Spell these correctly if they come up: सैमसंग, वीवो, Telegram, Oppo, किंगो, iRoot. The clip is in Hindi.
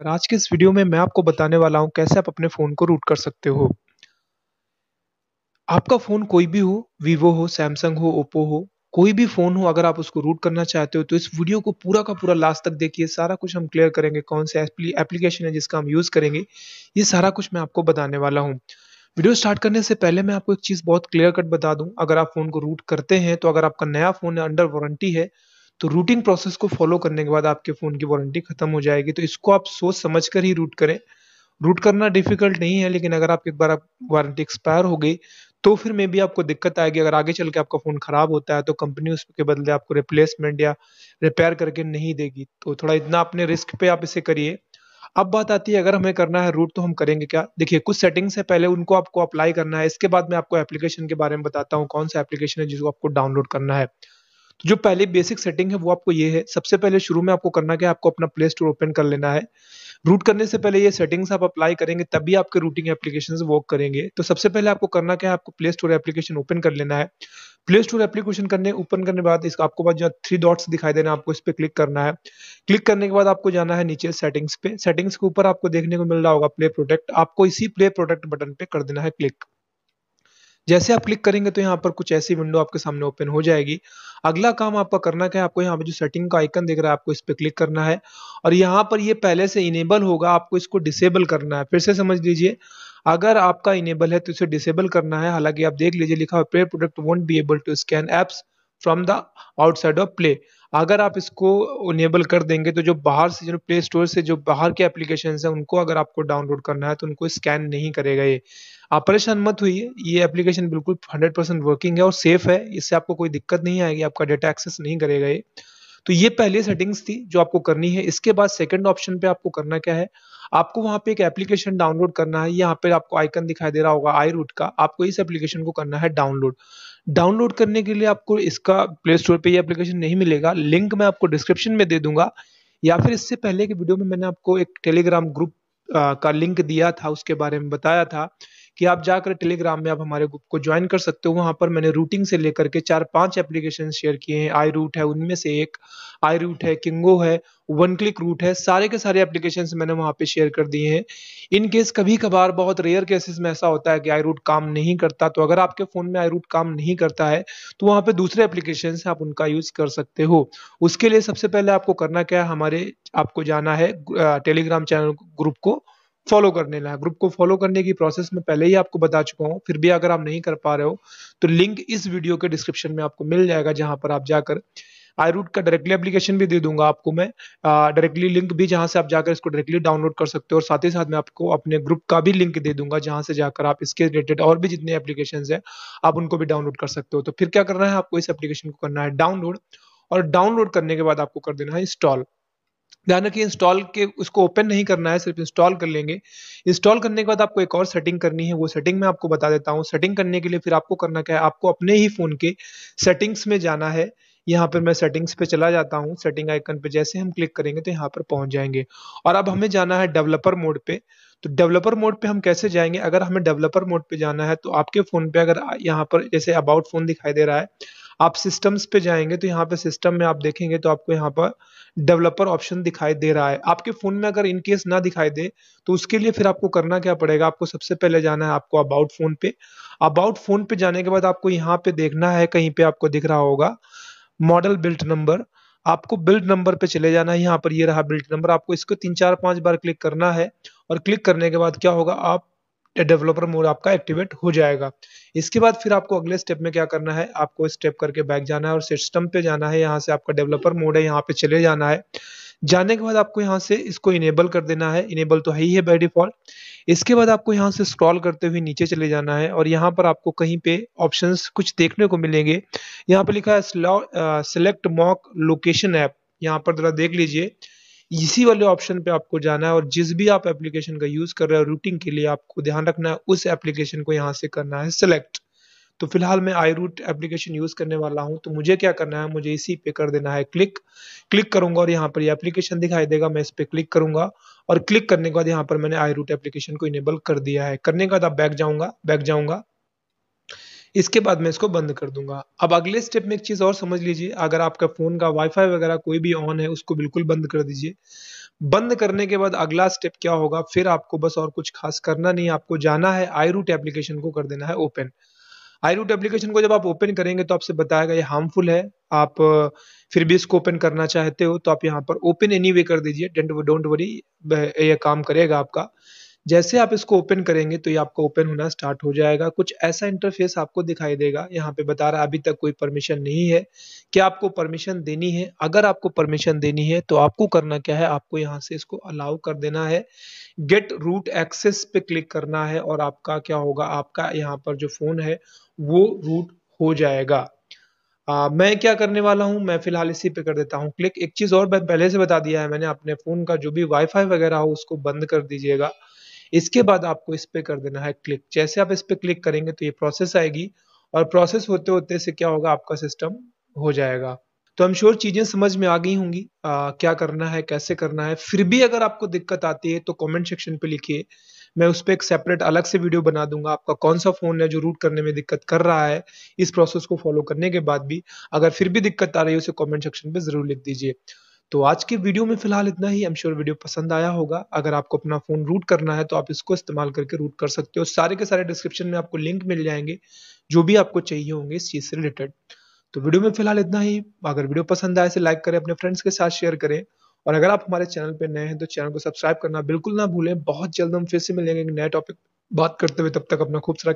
और आज के इस वीडियो में मैं आपको बताने वाला हूं कैसे आप अपने फ़ोन को रूट कर सकते हो। आपका फ़ोन कोई भी हो, वीवो हो, सैमसंग हो, ओप्पो हो, कोई भी फ़ोन हो, अगर आप उसको रूट करना चाहते हो तो इस वीडियो को पूरा का पूरा लास्ट तक देखिए। सारा कुछ हम क्लियर करेंगे, कौन सा एप्लीकेशन है जिसका हम यूज़ करेंगे, ये सारा कुछ मैं आपको बताने वाला हूँ। वीडियो स्टार्ट करने से पहले मैं आपको एक चीज़ बहुत क्लियर कट बता दूँ, अगर आप फ़ोन को रूट करते हैं तो अगर आपका नया फ़ोन है, अंडर वारंटी है, तो रूटिंग प्रोसेस को फॉलो करने के बाद आपके फ़ोन की वारंटी खत्म हो जाएगी। तो इसको आप सोच समझ कर ही रूट करें। रूट करना डिफिकल्ट नहीं है, लेकिन अगर आप एक बार आप वारंटी एक्सपायर हो गई तो फिर मे भी आपको दिक्कत आएगी। अगर आगे चल के आपका फ़ोन ख़राब होता है तो कंपनी उसके बदले आपको रिप्लेसमेंट या रिपेयर करके नहीं देगी। तो थोड़ा इतना अपने रिस्क पे आप इसे करिए। अब बात आती है अगर हमें करना है रूट तो हम करेंगे क्या। देखिए, कुछ सेटिंग्स है, पहले उनको आपको अप्लाई करना है, इसके बाद मैं आपको एप्लीकेशन के बारे में बताता हूँ कौन सा एप्लीकेशन है जिसको आपको डाउनलोड करना है। तो जो पहले बेसिक सेटिंग है वो आपको ये है। सबसे पहले शुरू में आपको करना क्या है, आपको अपना प्ले स्टोर ओपन कर लेना है। रूट करने से पहले ये सेटिंग्स आप अप्लाई करेंगे तभी आपके रूटिंग एप्लीकेशंस वर्क करेंगे। तो सबसे पहले आपको करना क्या है, आपको प्ले स्टोर एप्लीकेशन ओपन कर लेना है। प्ले स्टोर एप्लीकेशन ओपन करने के बाद इसका आपको जो 3 डॉट्स दिखाई देना, आपको इस पर क्लिक करना है। क्लिक करने के बाद आपको जाना है नीचे सेटिंग्स पे। सेटिंग्स के ऊपर आपको देखने को मिल रहा होगा प्ले प्रोडक्ट, आपको इसी प्ले प्रोडक्ट बटन पे कर देना है क्लिक। जैसे आप क्लिक करेंगे तो यहाँ पर कुछ ऐसी विंडो आपके सामने ओपन हो जाएगी। अगला काम आपका करना क्या है, आपको यहाँ पर जो सेटिंग का आइकन दिख रहा है आपको इस पर क्लिक करना है और यहाँ पर ये पहले से इनेबल होगा, आपको इसको डिसेबल करना है। फिर से समझ लीजिए, अगर आपका इनेबल है तो इसे डिसेबल करना है। हालांकि आप देख लीजिए लिखा हुआ Play Protect won't be able to scan apps from the outside of Play. अगर आप इसको इनेबल कर देंगे तो जो बाहर से, जो प्ले स्टोर से जो बाहर के एप्लीकेशंस हैं उनको अगर आपको डाउनलोड करना है तो उनको स्कैन नहीं करेगा। ये आप परेशान मत होइए, ये एप्लीकेशन बिल्कुल 100% वर्किंग है और सेफ है, इससे आपको कोई दिक्कत नहीं आएगी, आपका डाटा एक्सेस नहीं करेगा ये। तो ये पहले सेटिंग्स थी जो आपको करनी है। इसके बाद सेकंड ऑप्शन पे आपको करना क्या है, आपको वहाँ पे एक एप्लीकेशन डाउनलोड करना है। यहाँ पे आपको आइकन दिखाई दे रहा होगा iRoot का, आपको इस एप्लीकेशन को करना है डाउनलोड। डाउनलोड करने के लिए आपको इसका प्ले स्टोर पे ये एप्लीकेशन नहीं मिलेगा, लिंक मैं आपको डिस्क्रिप्शन में दे दूंगा, या फिर इससे पहले के वीडियो में मैंने आपको एक टेलीग्राम ग्रुप का लिंक दिया था, उसके बारे में बताया था कि आप जाकर टेलीग्राम में आप हमारे ग्रुप को ज्वाइन कर सकते हो। वहाँ पर मैंने रूटिंग से लेकर के 4-5 एप्लीकेशन शेयर किए हैं। iRoot है उनमें से एक, iRoot है, किंगो है, वन क्लिक रूट है, सारे के सारे एप्लीकेशन मैंने वहाँ पे शेयर कर दिए हैं। इन केस कभी कभार बहुत रेयर केसेस में ऐसा होता है कि iRoot काम नहीं करता, तो अगर आपके फ़ोन में iRoot काम नहीं करता है तो वहाँ पे दूसरे एप्लीकेशन से आप उनका यूज़ कर सकते हो। उसके लिए सबसे पहले आपको करना क्या है, आपको जाना है टेलीग्राम चैनल ग्रुप को फॉलो करने लगा। ग्रुप को फॉलो करने की प्रोसेस में पहले ही आपको बता चुका हूँ, फिर भी अगर आप नहीं कर पा रहे हो तो लिंक इस वीडियो के डिस्क्रिप्शन में आपको मिल जाएगा, जहाँ पर आप जाकर iRoot का डायरेक्टली एप्लीकेशन भी दे दूंगा आपको मैं, डायरेक्टली लिंक भी, जहाँ से आप जाकर इसको डायरेक्टली डाउनलोड कर सकते हो। और साथ ही साथ मैं आपको अपने ग्रुप का भी लिंक दे दूंगा, जहाँ से जाकर आप इसके रिलेटेड और भी जितने एप्लीकेशन हैं आप उनको भी डाउनलोड कर सकते हो। तो फिर क्या करना है, आपको इस एप्लीकेशन को करना है डाउनलोड और डाउनलोड करने के बाद आपको कर देना है इंस्टॉल। ध्यान रखिए, इंस्टॉल के उसको ओपन नहीं करना है, सिर्फ इंस्टॉल कर लेंगे। इंस्टॉल करने के बाद आपको एक और सेटिंग करनी है, वो सेटिंग मैं आपको बता देता हूँ। सेटिंग करने के लिए फिर आपको करना क्या है, आपको अपने ही फ़ोन के सेटिंग्स में जाना है। यहाँ पर मैं सेटिंग्स पे चला जाता हूँ, सेटिंग आइकन पे जैसे हम क्लिक करेंगे तो यहाँ पर पहुँच जाएंगे। और अब हमें जाना है डेवलपर मोड पे। तो डेवलपर मोड पे हम कैसे जाएंगे, अगर हमें डेवलपर मोड पे जाना है तो आपके फ़ोन पे, अगर यहाँ पर जैसे अबाउट फ़ोन दिखाई दे रहा है, आप सिस्टम्स पे जाएंगे तो यहाँ पे सिस्टम में आप देखेंगे तो आपको यहाँ पर डेवलपर ऑप्शन दिखाई दे रहा है। आपके फ़ोन में अगर इनकेस ना दिखाई दे तो उसके लिए फिर आपको करना क्या पड़ेगा, आपको सबसे पहले जाना है आपको अबाउट फ़ोन पे। अबाउट फ़ोन पे जाने के बाद आपको यहाँ पे देखना है, कहीं पे आपको दिख रहा होगा मॉडल बिल्ट नंबर, आपको बिल्ट नंबर पे चले जाना है। यहाँ पर ये रहा बिल्ट नंबर, आपको इसको 3-4-5 बार क्लिक करना है और क्लिक करने के बाद क्या होगा, आप डेवलपर मोड आपका एक्टिवेट हो जाएगा। इसके बाद फिर आपको अगले स्टेप में क्या करना है, आपको स्टेप करके बैक जाना है और सिस्टम पे जाना है। यहाँ से आपका डेवलपर मोड है, यहाँ पे चले जाना है। जाने के बाद आपको यहाँ से इसको इनेबल कर देना है, इनेबल तो है ही है बाय डिफॉल्ट। इसके बाद आपको यहाँ से स्क्रॉल करते हुए नीचे चले जाना है और यहाँ पर आपको कहीं पे ऑप्शंस कुछ देखने को मिलेंगे। यहाँ पे लिखा है सेलेक्ट मॉक लोकेशन ऐप, यहाँ पर जरा देख लीजिए, इसी वाले ऑप्शन पे आपको जाना है। और जिस भी आप एप्लीकेशन का यूज़ कर रहे हो रूटिंग के लिए, आपको ध्यान रखना है उस एप्लीकेशन को यहाँ से करना है सेलेक्ट। तो फिलहाल मैं iRoot एप्लीकेशन यूज़ करने वाला हूँ, तो मुझे क्या करना है, मुझे इसी पे कर देना है क्लिक। क्लिक करूँगा और यहाँ पर ये एप्लीकेशन दिखाई देगा, मैं इस पर क्लिक करूँगा और क्लिक करने के बाद यहाँ पर मैंने iRoot एप्लीकेशन को इनेबल कर दिया है। करने के बाद आप बैक जाऊँगा, इसके बाद मैं इसको बंद कर दूंगा। अब अगले स्टेप में एक चीज़ और समझ लीजिए, अगर आपका फ़ोन का वाईफाई वगैरह कोई भी ऑन है उसको बिल्कुल बंद कर दीजिए। बंद करने के बाद अगला स्टेप क्या होगा, फिर आपको बस और कुछ खास करना नहीं, आपको जाना है iRoot एप्लीकेशन को कर देना है ओपन। iRoot एप्लीकेशन को जब आप ओपन करेंगे तो आपसे बताएगा ये हार्मफुल है, आप फिर भी इसको ओपन करना चाहते हो तो आप यहाँ पर ओपन एनीवे कर दीजिए, डोंट वरी ये काम करेगा आपका। जैसे आप इसको ओपन करेंगे तो ये आपका ओपन होना स्टार्ट हो जाएगा, कुछ ऐसा इंटरफेस आपको दिखाई देगा। यहाँ पे बता रहा है अभी तक कोई परमिशन नहीं है, क्या आपको परमिशन देनी है? अगर आपको परमिशन देनी है तो आपको करना क्या है, आपको यहाँ से इसको अलाउ कर देना है, गेट रूट एक्सेस पे क्लिक करना है और आपका क्या होगा, आपका यहाँ पर जो फोन है वो रूट हो जाएगा। मैं क्या करने वाला हूं, मैं फिलहाल इसी पे कर देता हूं क्लिक। एक चीज और पहले से बता दिया है मैंने, अपने फोन का जो भी वाईफाई वगैरह हो उसको बंद कर दीजिएगा। इसके बाद आपको इस पे कर देना है क्लिक। जैसे आप इस पे क्लिक करेंगे तो ये प्रोसेस आएगी और प्रोसेस होते होते से क्या होगा, आपका सिस्टम हो जाएगा। तो हम श्योर चीजें समझ में आ गई होंगी, क्या करना है कैसे करना है। फिर भी अगर आपको दिक्कत आती है तो कमेंट सेक्शन पे लिखिए, मैं उस पर एक सेपरेट अलग से वीडियो बना दूंगा। आपका कौन सा फोन है जो रूट करने में दिक्कत कर रहा है, इस प्रोसेस को फॉलो करने के बाद भी अगर फिर भी दिक्कत आ रही है उसे कमेंट सेक्शन पे जरूर लिख दीजिए। तो आज के वीडियो में फिलहाल इतना ही, आई एम श्योर वीडियो पसंद आया होगा। अगर आपको अपना फोन रूट करना है तो आप इसको इस्तेमाल करके रूट कर सकते हो। सारे के सारे डिस्क्रिप्शन में आपको लिंक मिल जाएंगे जो भी आपको चाहिए होंगे इस चीज से रिलेटेड। तो वीडियो में फिलहाल इतना ही, अगर वीडियो पसंद आए तो लाइक करें, अपने फ्रेंड्स के साथ शेयर करें और अगर आप हमारे चैनल पर नए हैं तो चैनल को सब्सक्राइब करना बिल्कुल ना भूलें। बहुत जल्द हम फिर से मिलेंगे एक नए टॉपिक बात करते हुए, तब तक अपना खूब सारा